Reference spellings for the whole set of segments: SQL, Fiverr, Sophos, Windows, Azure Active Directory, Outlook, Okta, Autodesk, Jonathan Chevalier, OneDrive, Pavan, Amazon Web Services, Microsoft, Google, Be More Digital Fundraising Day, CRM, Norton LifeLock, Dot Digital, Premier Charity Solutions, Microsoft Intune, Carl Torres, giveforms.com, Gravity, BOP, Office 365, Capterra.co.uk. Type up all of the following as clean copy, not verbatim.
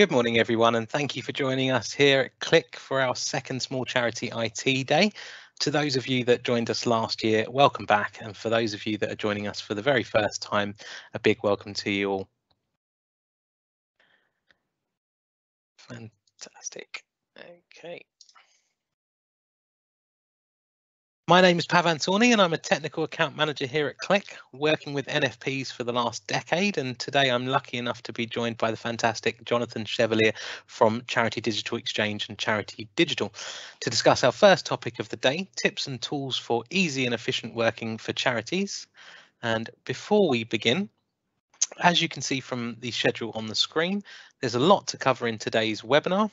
Good morning, everyone, and thank you for joining us here at Qlic for our second Small Charity IT Day. To those of you that joined us last year, welcome back. And for those of you that are joining us for the very first time, a big welcome to you all. Fantastic. Okay. My name is Pavan and I'm a technical account manager here at Qlic, working with NFPs for the last decade. And today I'm lucky enough to be joined by the fantastic Jonathan Chevalier from Charity Digital Exchange and Charity Digital to discuss our first topic of the day, tips and tools for easy and efficient working for charities. And before we begin, as you can see from the schedule on the screen, there's a lot to cover in today's webinar,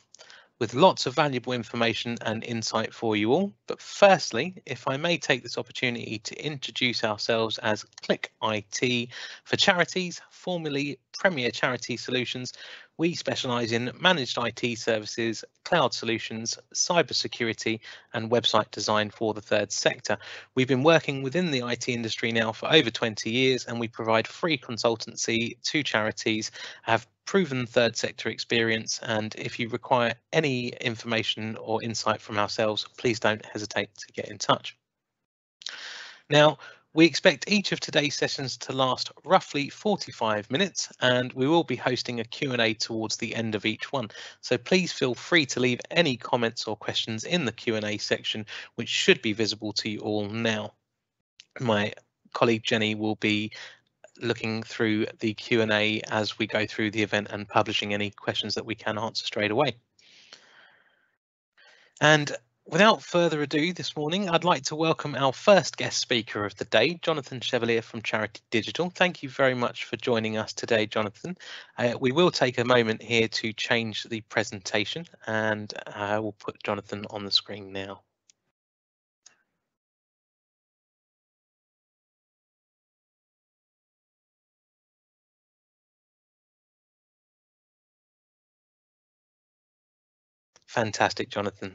with lots of valuable information and insight for you all. But firstly, if I may take this opportunity to introduce ourselves as Qlic IT for Charities, formerly Premier Charity Solutions. We specialise in managed IT services, cloud solutions, cybersecurity and website design for the third sector. We've been working within the IT industry now for over 20 years and we provide free consultancy to charities, have proven third sector experience, and if you require any information or insight from ourselves, please don't hesitate to get in touch. Now, we expect each of today's sessions to last roughly 45 minutes, and we will be hosting a Q&A towards the end of each one. So please feel free to leave any comments or questions in the Q&A section, which should be visible to you all now. My colleague Jenny will be looking through the Q&A as we go through the event and publishing any questions that we can answer straight away. And without further ado this morning, I'd like to welcome our first guest speaker of the day, Jonathan Chevalier from Charity Digital. Thank you very much for joining us today, Jonathan. We will take a moment here to change the presentation and I will put Jonathan on the screen now. Fantastic, Jonathan.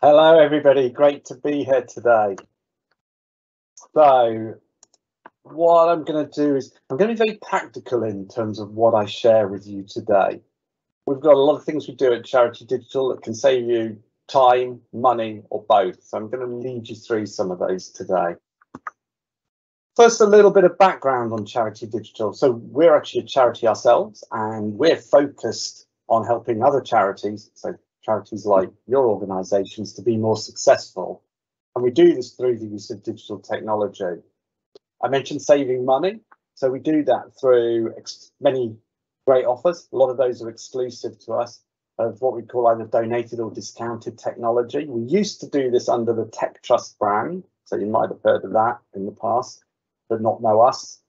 Hello, everybody. Great to be here today. So what I'm going to do is I'm going to be very practical in terms of what I share with you today. We've got a lot of things we do at Charity Digital that can save you time, money or both. So I'm going to lead you through some of those today. First, a little bit of background on Charity Digital. So we're actually a charity ourselves and we're focused on helping other charities, so charities like your organisations, to be more successful. And we do this through the use of digital technology. I mentioned saving money, so we do that through many great offers. A lot of those are exclusive to us of what we call either donated or discounted technology. We used to do this under the Tech Trust brand, so you might have heard of that in the past, but not know us.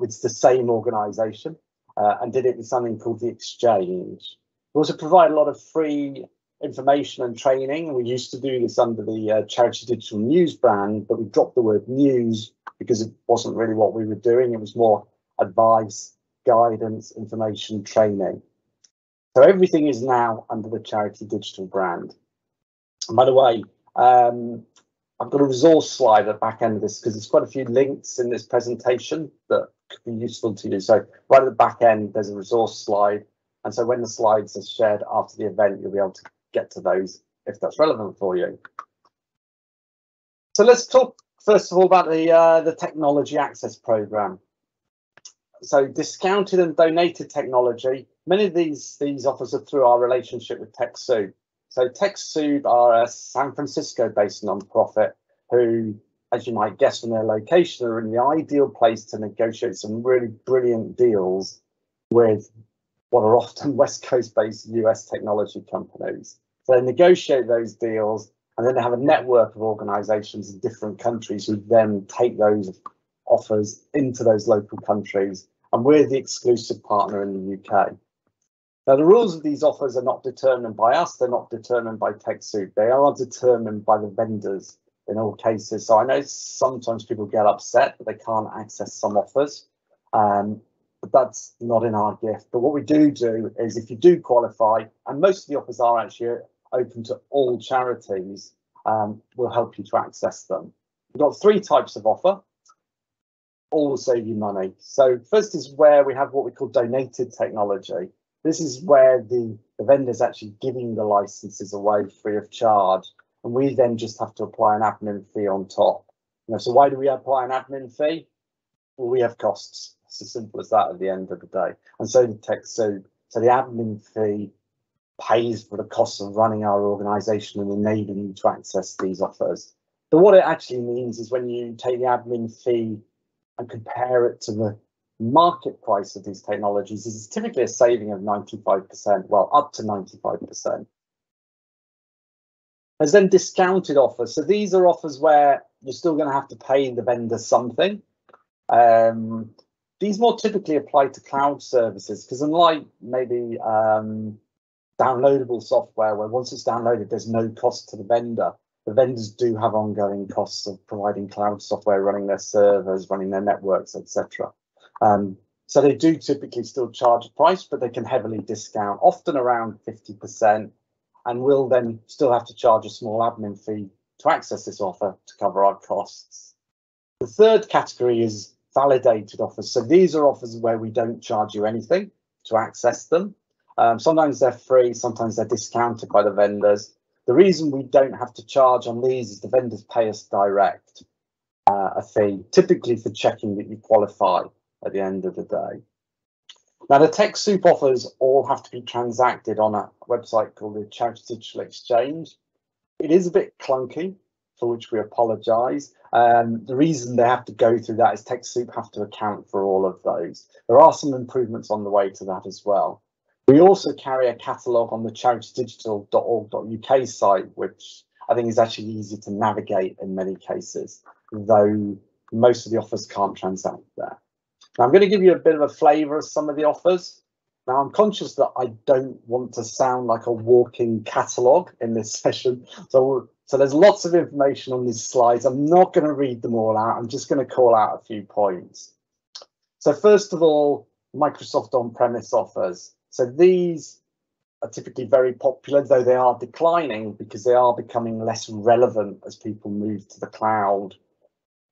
It's the same organisation. And did it in something called the Exchange. We also provide a lot of free information and training. We used to do this under the Charity Digital News brand, but we dropped the word news because it wasn't really what we were doing. It was more advice, guidance, information, training. So everything is now under the Charity Digital brand. And by the way, I've got a resource slide at the back end of this because there's quite a few links in this presentation that could be useful to you. So right at the back end, there's a resource slide. And so when the slides are shared after the event, you'll be able to get to those if that's relevant for you. So let's talk first of all about the technology access program. So discounted and donated technology. Many of these offers are through our relationship with TechSoup. So TechSoup are a San Francisco based nonprofit who, as you might guess from their location, are in the ideal place to negotiate some really brilliant deals with what are often West Coast based US technology companies. So they negotiate those deals and then they have a network of organizations in different countries who then take those offers into those local countries. And we're the exclusive partner in the UK. Now, the rules of these offers are not determined by us. They're not determined by TechSoup. They are determined by the vendors in all cases. So I know sometimes people get upset that they can't access some offers, but that's not in our gift. But what we do is if you do qualify, and most of the offers are actually open to all charities, we'll help you to access them. We've got three types of offer, all will save you money. So first is where we have what we call donated technology. This is where the vendor's actually giving the licenses away free of charge, and we then just have to apply an admin fee on top. You know, so why do we apply an admin fee? Well, we have costs. It's as simple as that at the end of the day. And so the TechSoup, so the admin fee pays for the costs of running our organisation and enabling you to access these offers. But what it actually means is when you take the admin fee and compare it to the market price of these technologies, is typically a saving of 95%, well, up to 95%. There's then discounted offers. So these are offers where you're still going to have to pay the vendor something. These more typically apply to cloud services, because unlike maybe downloadable software, where once it's downloaded, there's no cost to the vendor. The vendors do have ongoing costs of providing cloud software, running their servers, running their networks, etc. So they do typically still charge a price, but they can heavily discount, often around 50%, and will then still have to charge a small admin fee to access this offer to cover our costs. The third category is validated offers. So these are offers where we don't charge you anything to access them. Sometimes they're free, sometimes they're discounted by the vendors. The reason we don't have to charge on these is the vendors pay us direct a fee, typically for checking that you qualify at the end of the day. Now, the TechSoup offers all have to be transacted on a website called the Charity Digital Exchange. It is a bit clunky, for which we apologise. The reason they have to go through that is TechSoup have to account for all of those. There are some improvements on the way to that as well. We also carry a catalogue on the charitydigital.org.uk site, which I think is actually easy to navigate in many cases, though most of the offers can't transact there. Now, I'm going to give you a bit of a flavour of some of the offers. Now, I'm conscious that I don't want to sound like a walking catalogue in this session, so there's lots of information on these slides. I'm not going to read them all out. I'm just going to call out a few points. So first of all, Microsoft on-premise offers. So these are typically very popular, though they are declining because they are becoming less relevant as people move to the cloud.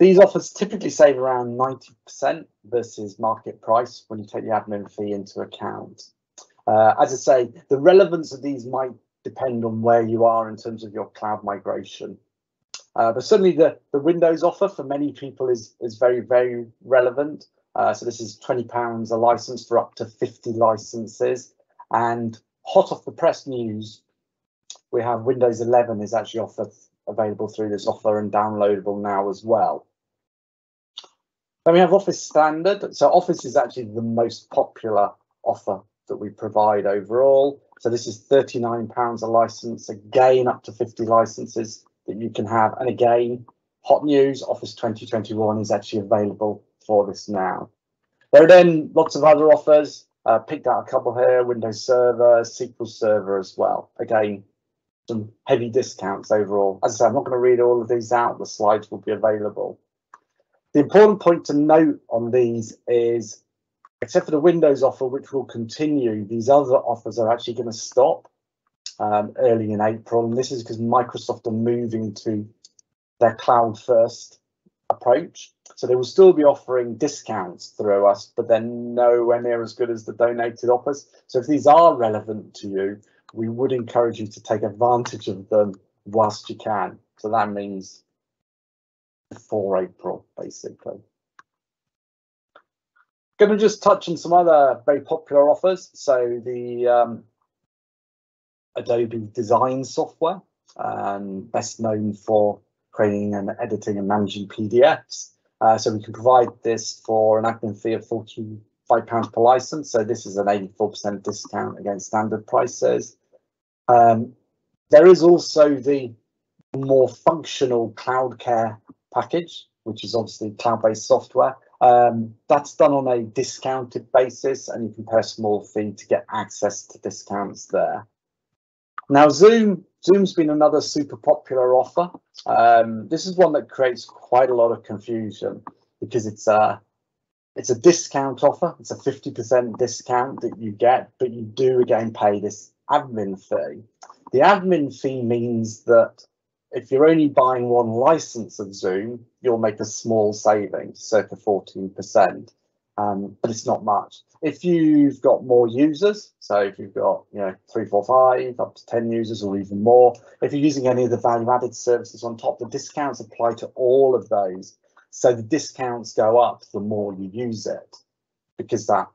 These offers typically save around 90% versus market price when you take the admin fee into account. As I say, the relevance of these might depend on where you are in terms of your cloud migration. But certainly the Windows offer for many people is very, very relevant. So this is £20 a license for up to 50 licenses. And hot off the press news, we have Windows 11 is actually available through this offer and downloadable now as well. Then we have Office Standard. So Office is actually the most popular offer that we provide overall. So this is £39 a license, again up to 50 licenses that you can have. And again, hot news, Office 2021 is actually available for this now. There are then lots of other offers, picked out a couple here, Windows Server, SQL Server as well. Again, some heavy discounts overall. As I said, I'm not going to read all of these out. The slides will be available. The important point to note on these is, except for the Windows offer, which will continue, these other offers are actually going to stop early in April. And this is because Microsoft are moving to their cloud first approach. So they will still be offering discounts through us, but they're nowhere near as good as the donated offers. So if these are relevant to you, we would encourage you to take advantage of them whilst you can. So that means before April, basically. Going to just touch on some other very popular offers. So the Adobe design software, best known for creating and editing and managing PDFs. So we can provide this for an admin fee of £45 per license. So this is an 84% discount against standard prices. There is also the more functional CloudCare package, which is obviously cloud-based software. That's done on a discounted basis, and you can pay a small fee to get access to discounts there. Now, Zoom's been another super popular offer. This is one that creates quite a lot of confusion because it's a discount offer. It's a 50% discount that you get, but you do again pay this admin fee. The admin fee means that if you're only buying one license of Zoom, you'll make a small saving, circa 14%. but it's not much. If you've got more users, so if you've got 3, 4, 5, up to 10 users or even more, if you're using any of the value-added services on top, the discounts apply to all of those. So the discounts go up the more you use it, because that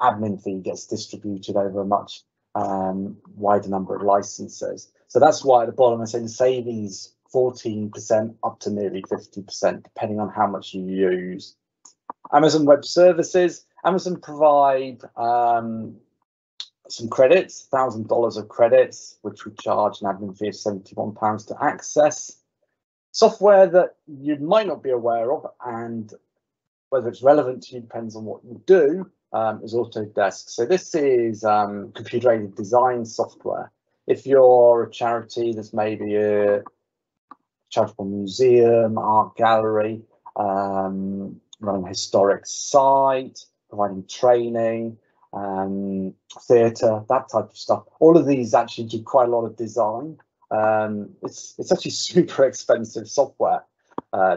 admin fee gets distributed over a much wider number of licenses. So that's why at the bottom I say the savings 14% up to nearly 50%, depending on how much you use. Amazon Web Services. Amazon provide some credits, $1,000 of credits, which we charge an admin fee of £71 to access. Software that you might not be aware of, and whether it's relevant to you depends on what you do, is Autodesk. So this is computer-aided design software. If you're a charity, there's maybe a charitable museum, art gallery, running a historic site, providing training, theatre, that type of stuff. All of these actually do quite a lot of design. It's actually super expensive software,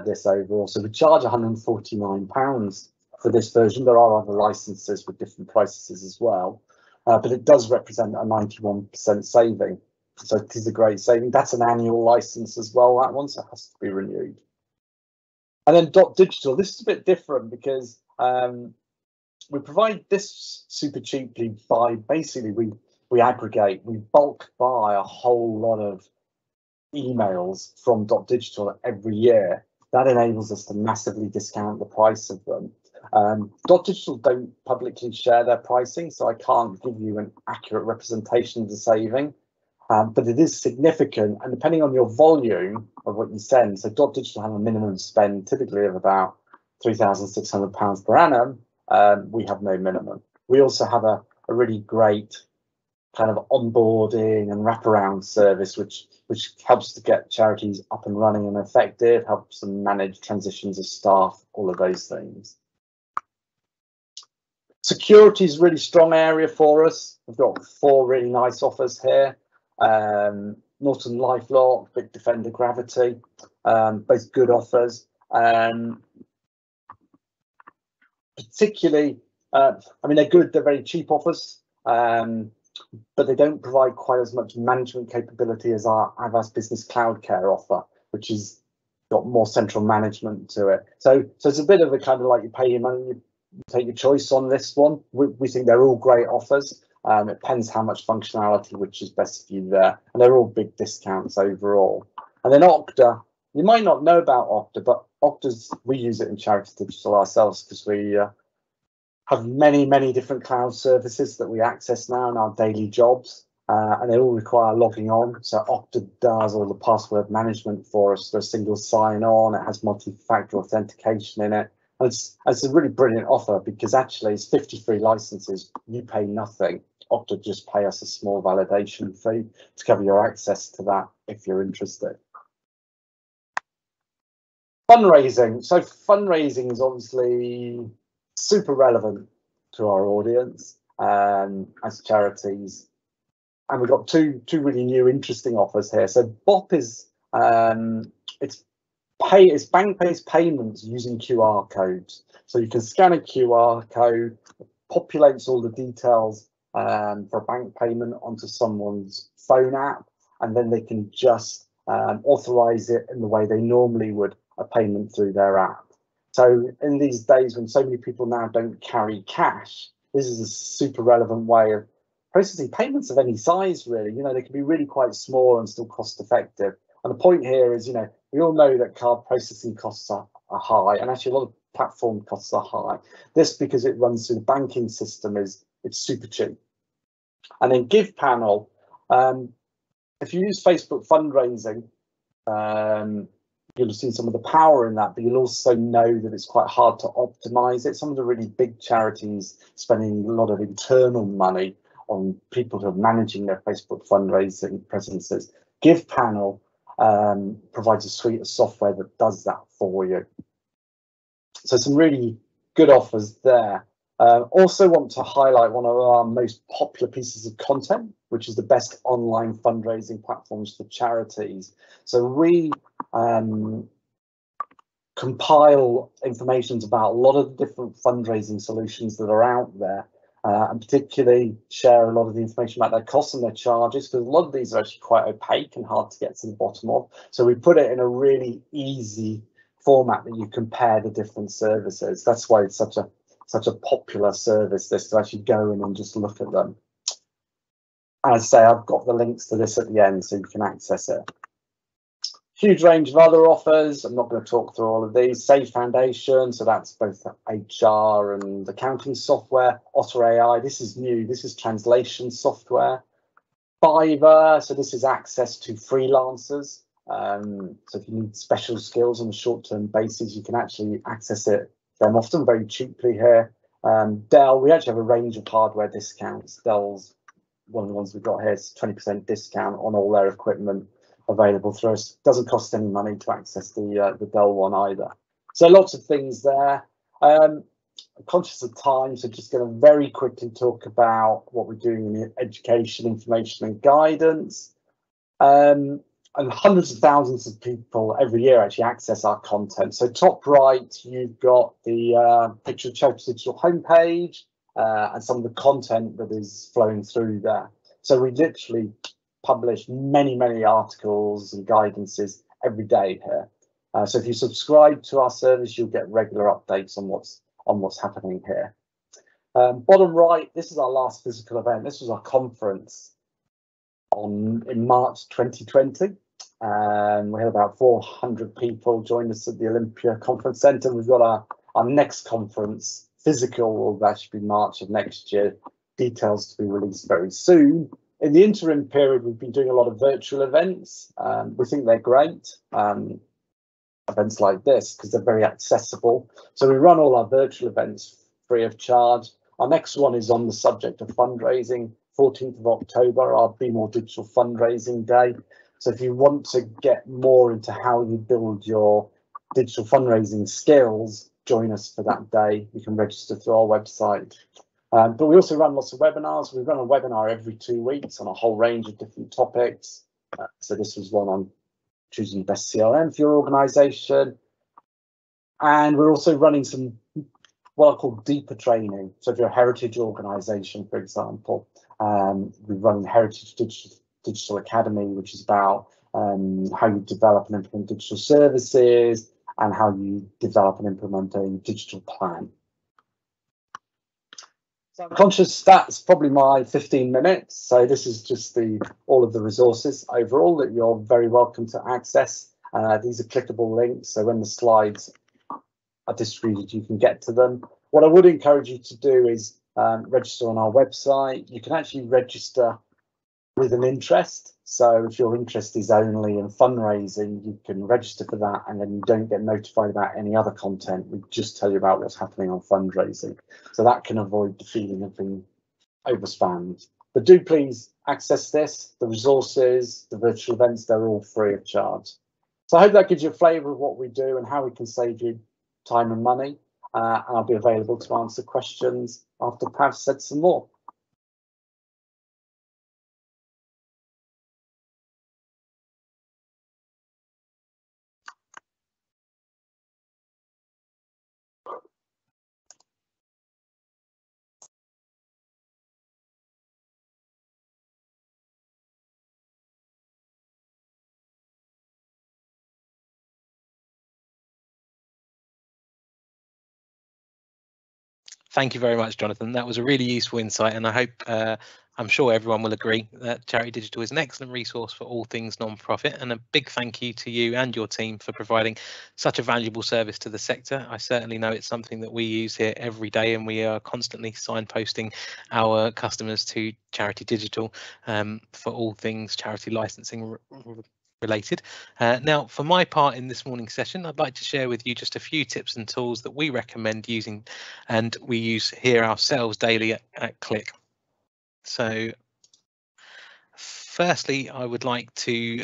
this overall. So we charge £149 for this version. There are other licenses with different prices as well, but it does represent a 91% saving. So it is a great saving. That's an annual license as well, that one, so it has to be renewed. And then Dot Digital, this is a bit different because we provide this super cheaply by basically we aggregate, we bulk buy a whole lot of emails from Dot Digital every year. That enables us to massively discount the price of them. Dot Digital don't publicly share their pricing, so I can't give you an accurate representation of the saving. But it is significant, and depending on your volume of what you send, so Dot Digital have a minimum spend typically of about £3,600 per annum. We have no minimum. We also have a really great kind of onboarding and wraparound service, which helps to get charities up and running and effective, helps them manage transitions of staff, all of those things. Security is a really strong area for us. We've got 4 really nice offers here. Norton LifeLock, Bitdefender, Gravity, both good offers. Particularly, I mean, they're good, they're very cheap offers, but they don't provide quite as much management capability as our Avast Business CloudCare offer, which has got more central management to it. So it's a bit of a kind of like you pay your money, you take your choice on this one. We think they're all great offers. It depends how much functionality, which is best for you there. And they're all big discounts overall. And then Okta, you might not know about Okta, but we use it in Charity Digital ourselves because we have many, many different cloud services that we access now in our daily jobs. And they all require logging on. So Okta does all the password management for us. So a single sign-on, it has multi-factor authentication in it. And it's a really brilliant offer because actually it's 53 licenses. You pay nothing. Okta just pay us a small validation fee to cover your access to that if you're interested. Fundraising. So fundraising is obviously super relevant to our audience as charities. And we've got two really new interesting offers here. So BOP is it's bank-based payments using QR codes. So you can scan a QR code, it populates all the details for a bank payment onto someone's phone app, and then they can just authorize it in the way they normally would a payment through their app. So in these days when so many people now don't carry cash, this is a super relevant way of processing payments of any size, really. They can be really quite small and still cost effective. And the point here is, we all know that card processing costs are high, and actually a lot of platform costs are high. This, because it runs through the banking system, it's super cheap. And then GivePanel, if you use Facebook fundraising, you'll have seen some of the power in that, but you'll also know that it's quite hard to optimize it. Some of the really big charities spending a lot of internal money on people who are managing their Facebook fundraising presences. GivePanel provides a suite of software that does that for you. So some really good offers there. Also want to highlight one of our most popular pieces of content, which is the best online fundraising platforms for charities. So we compile information about a lot of different fundraising solutions that are out there, and particularly share a lot of the information about their costs and their charges, because a lot of these are actually quite opaque and hard to get to the bottom of. So we put it in a really easy format that you compare the different services. That's why it's such a popular service, this, to actually go in and just look at them. As I say, I've got the links to this at the end so you can access it. Huge range of other offers. I'm not going to talk through all of these. Sage Foundation, so that's both HR and accounting software. Otter AI, this is new. This is translation software. Fiverr, so this is access to freelancers. So if you need special skills on a short-term basis, you can actually access it them often very cheaply here. Dell, we actually have a range of hardware discounts. Dell's one of the ones we've got here is 20% discount on all their equipment available through us. Doesn't cost any money to access the Dell one either. So lots of things there. I'm conscious of time, so just going to very quickly talk about what we're doing in education, information and guidance. And hundreds of thousands of people every year actually access our content. So top right, you've got the picture of Charity Digital homepage and some of the content that is flowing through there. So we literally publish many, many articles and guidances every day here. So if you subscribe to our service, you'll get regular updates on what's happening here. Bottom right, this is our last physical event. This was our conference in March 2020. We had about 400 people join us at the Olympia Conference Centre. We've got our next conference, physical, will actually be March of next year. Details to be released very soon. In the interim period, we've been doing a lot of virtual events. We think they're great, events like this, because they're very accessible. So we run all our virtual events free of charge. Our next one is on the subject of fundraising, 14th of October, our Be More Digital Fundraising Day. So if you want to get more into how you build your digital fundraising skills, join us for that day. You can register through our website. But we also run lots of webinars. We run a webinar every 2 weeks on a whole range of different topics. So this was one on choosing the best CRM for your organisation. And we're also running some what I call deeper training. So if you're a heritage organisation, for example, we run Heritage Digital Academy, which is about how you develop and implement digital services and how you develop and implement a digital plan. So I'm conscious that's probably my 15 minutes. So this is just all of the resources overall that you're very welcome to access. These are clickable links, so when the slides are distributed, you can get to them. What I would encourage you to do is register on our website. You can actually register with an interest. So if your interest is only in fundraising, you can register for that, and then you don't get notified about any other content. We just tell you about what's happening on fundraising. So that can avoid the feeling of being overspammed. But do please access this, the resources, the virtual events, they're all free of charge. So I hope that gives you a flavour of what we do and how we can save you time and money. And I'll be available to answer questions after Pav said some more. Thank you very much, Jonathan. That was a really useful insight, and I hope, I'm sure everyone will agree that Charity Digital is an excellent resource for all things non-profit, and a big thank you to you and your team for providing such a valuable service to the sector. I certainly know it's something that we use here every day, and we are constantly signposting our customers to Charity Digital for all things charity licensing related. Now, for my part in this morning's session, I'd like to share with you just a few tips and tools that we recommend using and we use here ourselves daily at Qlic. So firstly, I would like to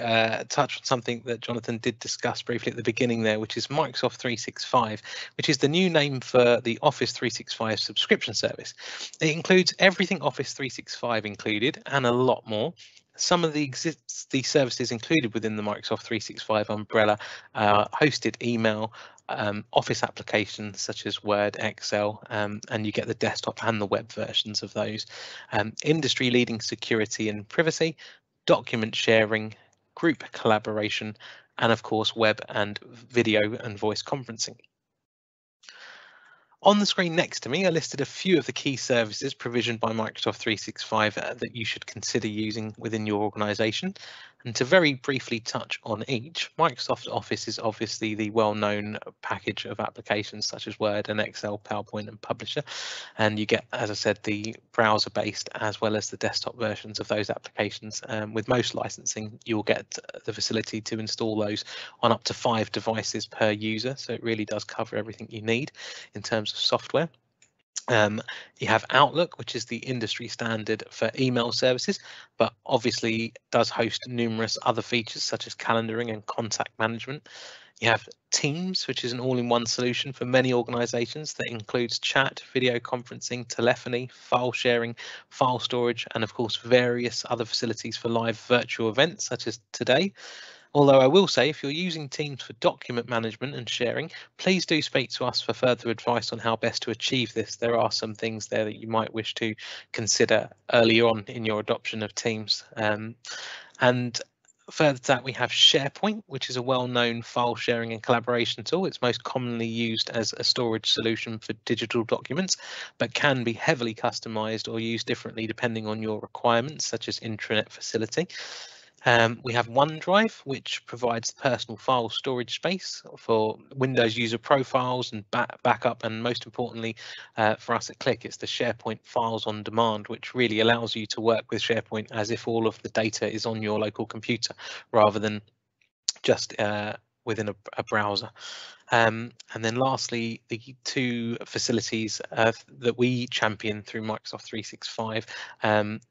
touch on something that Jonathan did discuss briefly at the beginning there, which is Microsoft 365, which is the new name for the Office 365 subscription service. It includes everything Office 365 included and a lot more. Some of the services included within the Microsoft 365 umbrella, hosted email, Office applications such as Word, Excel, and you get the desktop and the web versions of those. Industry-leading security and privacy, document sharing, group collaboration, and of course web and video and voice conferencing. On the screen next to me, I listed a few of the key services provisioned by Microsoft 365 that you should consider using within your organisation. And to very briefly touch on each, Microsoft Office is obviously the well-known package of applications such as Word and Excel, PowerPoint and Publisher. And you get, as I said, the browser-based as well as the desktop versions of those applications. With most licensing, you'll get the facility to install those on up to 5 devices per user. So it really does cover everything you need in terms of software. You have Outlook, which is the industry standard for email services, but obviously does host numerous other features such as calendaring and contact management. You have Teams, which is an all-in-one solution for many organizations that includes chat, video conferencing, telephony, file sharing, file storage, and of course various other facilities for live virtual events such as today. Although I will say, if you're using Teams for document management and sharing, please do speak to us for further advice on how best to achieve this. There are some things there that you might wish to consider early on in your adoption of Teams. And further to that, we have SharePoint, which is a well-known file sharing and collaboration tool. It's most commonly used as a storage solution for digital documents, but can be heavily customized or used differently depending on your requirements, such as intranet facility. We have OneDrive, which provides personal file storage space for Windows user profiles and backup, and most importantly for us at Qlic, it's the SharePoint Files on Demand, which really allows you to work with SharePoint as if all of the data is on your local computer rather than just within a browser. And then lastly, the 2 facilities that we champion through Microsoft 365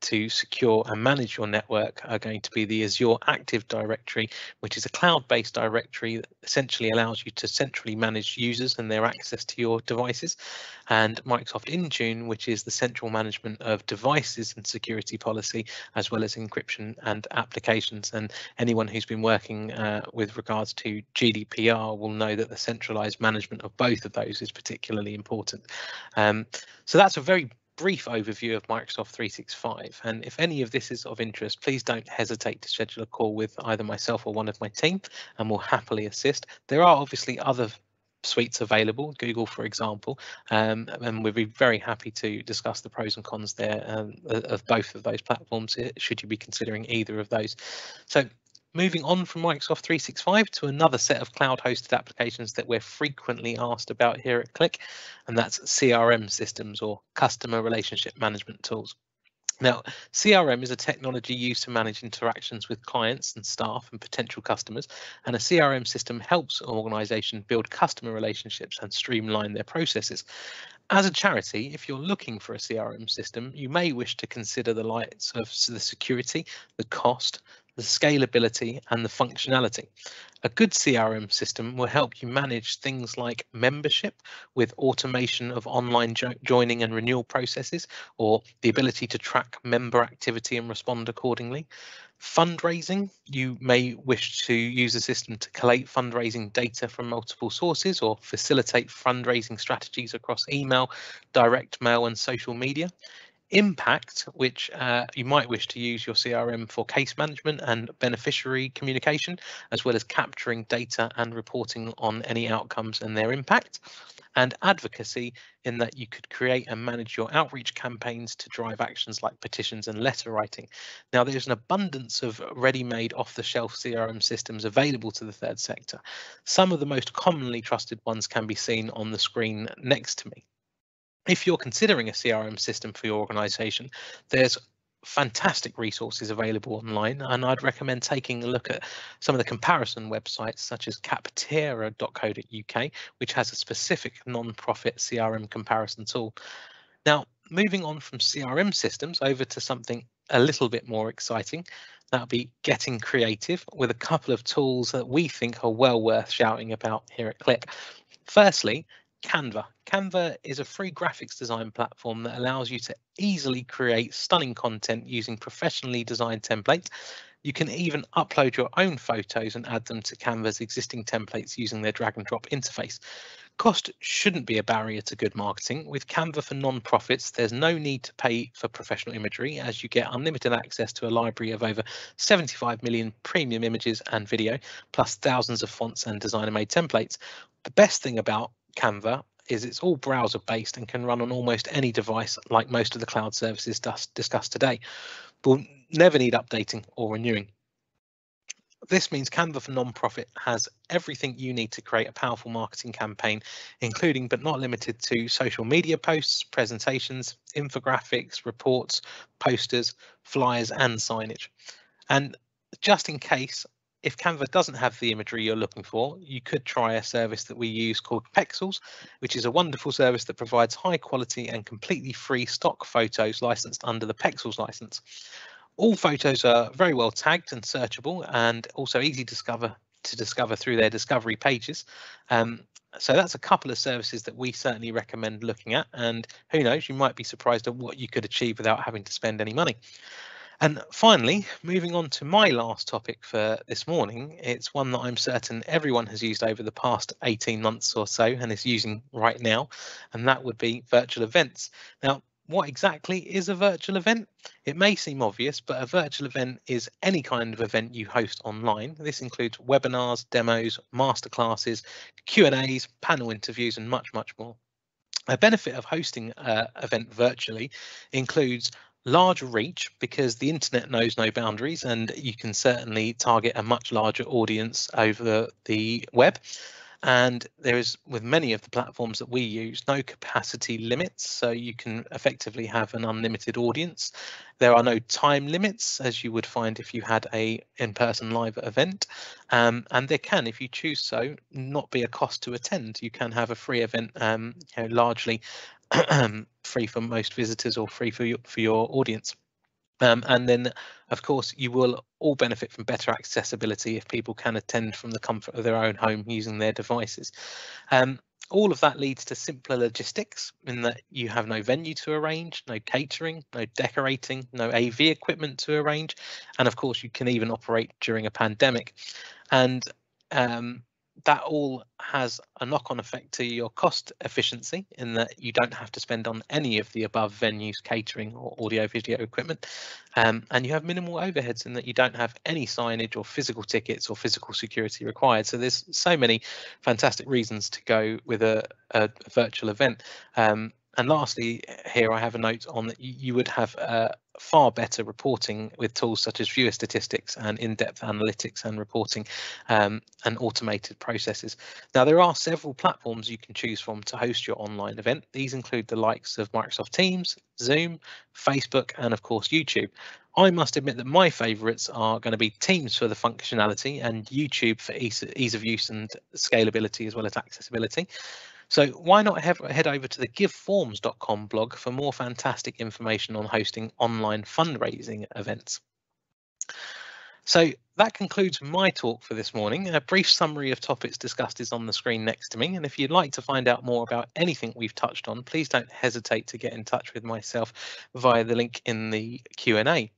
to secure and manage your network are going to be the Azure Active Directory, which is a cloud-based directory that essentially allows you to centrally manage users and their access to your devices, and Microsoft Intune, which is the central management of devices and security policy, as well as encryption and applications. And anyone who's been working with regards to GDPR will know that the centralized management of both of those is particularly important. So that's a very brief overview of Microsoft 365, and if any of this is of interest, please don't hesitate to schedule a call with either myself or one of my team, and we'll happily assist. There are obviously other suites available, Google for example, and we'd be very happy to discuss the pros and cons there of both of those platforms, should you be considering either of those. So moving on from Microsoft 365 to another set of cloud-hosted applications that we're frequently asked about here at Qlic, and that's CRM systems, or customer relationship management tools. Now, CRM is a technology used to manage interactions with clients and staff and potential customers, and a CRM system helps an organisation build customer relationships and streamline their processes. As a charity, if you're looking for a CRM system, you may wish to consider the likes of the security, the cost, the scalability and the functionality. A good CRM system will help you manage things like membership with automation of online joining and renewal processes, or the ability to track member activity and respond accordingly. Fundraising, you may wish to use a system to collate fundraising data from multiple sources or facilitate fundraising strategies across email, direct mail and social media. Impact, which you might wish to use your CRM for case management and beneficiary communication, as well as capturing data and reporting on any outcomes and their impact. And advocacy, in that you could create and manage your outreach campaigns to drive actions like petitions and letter writing. Now, there's an abundance of ready-made off-the-shelf CRM systems available to the third sector. Some of the most commonly trusted ones can be seen on the screen next to me. If you're considering a CRM system for your organisation, there's fantastic resources available online, and I'd recommend taking a look at some of the comparison websites such as Capterra.co.uk, which has a specific non-profit CRM comparison tool. Now, moving on from CRM systems over to something a little bit more exciting. That'll be getting creative with a couple of tools that we think are well worth shouting about here at Qlic. Firstly, Canva. Canva is a free graphics design platform that allows you to easily create stunning content using professionally designed templates. You can even upload your own photos and add them to Canva's existing templates using their drag and drop interface. Cost shouldn't be a barrier to good marketing. With Canva for non-profits, there's no need to pay for professional imagery as you get unlimited access to a library of over 75 million premium images and video, plus thousands of fonts and designer-made templates. The best thing about Canva is it's all browser-based and can run on almost any device, like most of the cloud services discussed today. We'll never need updating or renewing. This means Canva for Nonprofit has everything you need to create a powerful marketing campaign, including but not limited to social media posts, presentations, infographics, reports, posters, flyers and signage. And just in case, if Canva doesn't have the imagery you're looking for, you could try a service that we use called Pexels, which is a wonderful service that provides high quality and completely free stock photos licensed under the Pexels license. All photos are very well tagged and searchable and also easy to discover through their discovery pages. So that's a couple of services that we certainly recommend looking at, and who knows, you might be surprised at what you could achieve without having to spend any money. And finally, moving on to my last topic for this morning, it's one that I'm certain everyone has used over the past 18 months or so and is using right now, and that would be virtual events. Now, what exactly is a virtual event? It may seem obvious, but a virtual event is any kind of event you host online. This includes webinars, demos, masterclasses, Q&As, panel interviews, and much, much more. A benefit of hosting an event virtually includes larger reach, because the internet knows no boundaries and you can certainly target a much larger audience over the web. And there is, with many of the platforms that we use, no capacity limits, so you can effectively have an unlimited audience. There are no time limits, as you would find if you had a in-person live event, and there can, if you choose so, not be a cost to attend. You can have a free event, largely free for most visitors or free for your audience. And then, of course, you will all benefit from better accessibility if people can attend from the comfort of their own home using their devices. All of that leads to simpler logistics in that you have no venue to arrange, no catering, no decorating, no AV equipment to arrange. And of course, you can even operate during a pandemic. And that all has a knock-on effect to your cost efficiency in that you don't have to spend on any of the above venues, catering or audio video equipment, and you have minimal overheads in that you don't have any signage or physical tickets or physical security required. So there's so many fantastic reasons to go with a virtual event. And lastly, here I have a note on that you would have far better reporting with tools such as viewer statistics and in-depth analytics and reporting and automated processes. Now, there are several platforms you can choose from to host your online event. These include the likes of Microsoft Teams, Zoom, Facebook, and of course, YouTube. I must admit that my favourites are going to be Teams for the functionality and YouTube for ease of use and scalability as well as accessibility. So why not head over to the giveforms.com blog for more fantastic information on hosting online fundraising events. So that concludes my talk for this morning. A brief summary of topics discussed is on the screen next to me. And if you'd like to find out more about anything we've touched on, please don't hesitate to get in touch with myself via the link in the Q&A.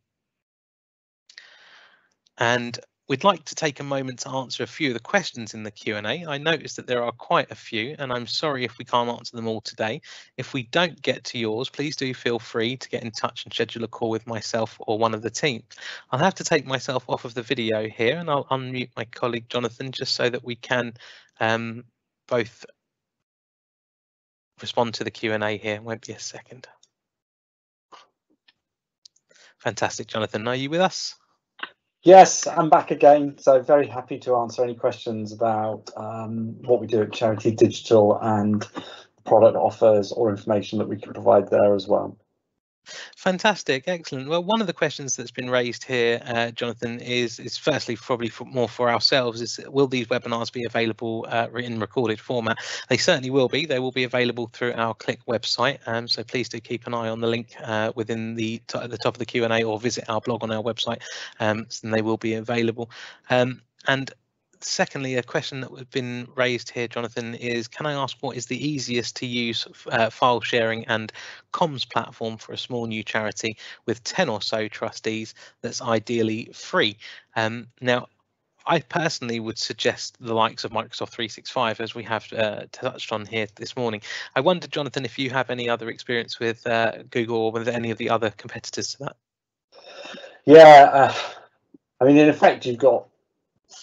And we'd like to take a moment to answer a few of the questions in the Q&A. I noticed that there are quite a few, and I'm sorry if we can't answer them all today. If we don't get to yours, please do feel free to get in touch and schedule a call with myself or one of the team. I'll have to take myself off of the video here, and I'll unmute my colleague Jonathan just so that we can both respond to the Q&A here. It won't be a second. Fantastic, Jonathan. Are you with us? Yes, I'm back again, so very happy to answer any questions about what we do at Charity Digital and product offers or information that we can provide there as well. Fantastic, excellent. Well, one of the questions that's been raised here, Jonathan, is firstly probably more for ourselves, is will these webinars be available in recorded format? They certainly will be. They will be available through our Qlic website, so please do keep an eye on the link within the top of the Q&A or visit our blog on our website, and they will be available. And Secondly, a question that we've been raised here, Jonathan, is can I ask what is the easiest to use file sharing and comms platform for a small new charity with 10 or so trustees that's ideally free? Now, I personally would suggest the likes of Microsoft 365, as we have touched on here this morning. I wonder, Jonathan, if you have any other experience with Google or with any of the other competitors to that. Yeah, I mean, in effect, you've got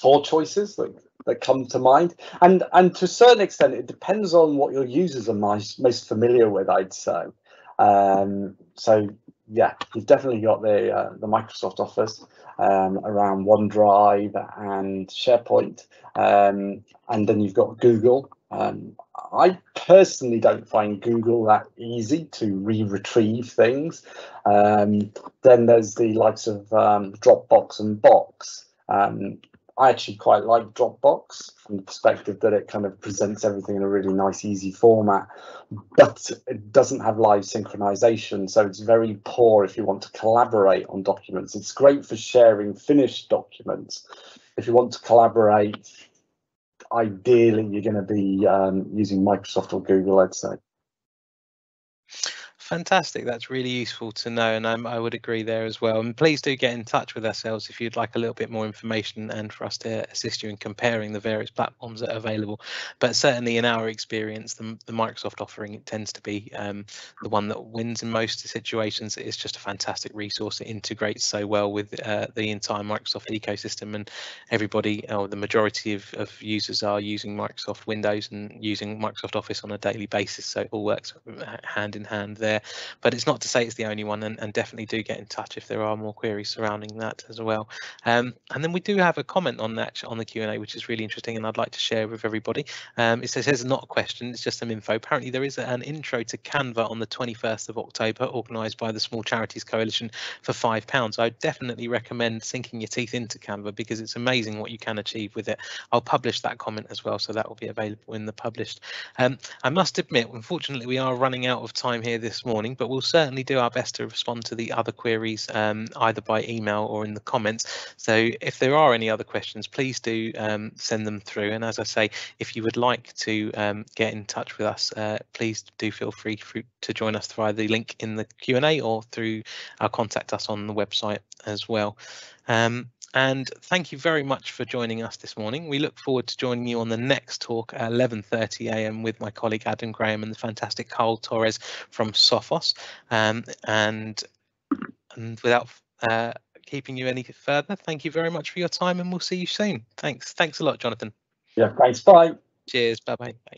four choices that come to mind, and to a certain extent, it depends on what your users are most familiar with, I'd say. So yeah, you've definitely got the Microsoft Office around OneDrive and SharePoint, and then you've got Google. I personally don't find Google that easy to retrieve things. Then there's the likes of Dropbox and Box. I actually quite like Dropbox from the perspective that it kind of presents everything in a really nice, easy format, but it doesn't have live synchronization, so it's very poor if you want to collaborate on documents. It's great for sharing finished documents. If you want to collaborate, ideally you're going to be using Microsoft or Google, I'd say. Fantastic. That's really useful to know, and I would agree there as well. And please do get in touch with ourselves if you'd like a little bit more information and for us to assist you in comparing the various platforms that are available. But certainly in our experience, the Microsoft offering tends to be the one that wins in most situations. It's just a fantastic resource. It integrates so well with the entire Microsoft ecosystem, and everybody or the majority of users are using Microsoft Windows and using Microsoft Office on a daily basis. So it all works hand in hand there. But it's not to say it's the only one, and definitely do get in touch if there are more queries surrounding that as well. And then we do have a comment on that on the Q&A, which is really interesting, and I'd like to share with everybody. It says it's not a question, it's just some info. Apparently there is an intro to Canva on the 21st of October organised by the Small Charities Coalition for £5. I definitely recommend sinking your teeth into Canva because it's amazing what you can achieve with it. I'll publish that comment as well, so that will be available in the published. I must admit, unfortunately, we are running out of time here this morning, but we'll certainly do our best to respond to the other queries either by email or in the comments. So if there are any other questions, please do send them through, and as I say, if you would like to get in touch with us, please do feel free to join us via the link in the Q&A or through our contact us on the website as well. And thank you very much for joining us this morning. We look forward to joining you on the next talk at 11:30 a.m. with my colleague Adam Graham and the fantastic Carl Torres from Sophos. And without keeping you any further, thank you very much for your time, and we'll see you soon. Thanks. Thanks a lot, Jonathan. Yeah, thanks. Bye. Cheers. Bye-bye. Bye.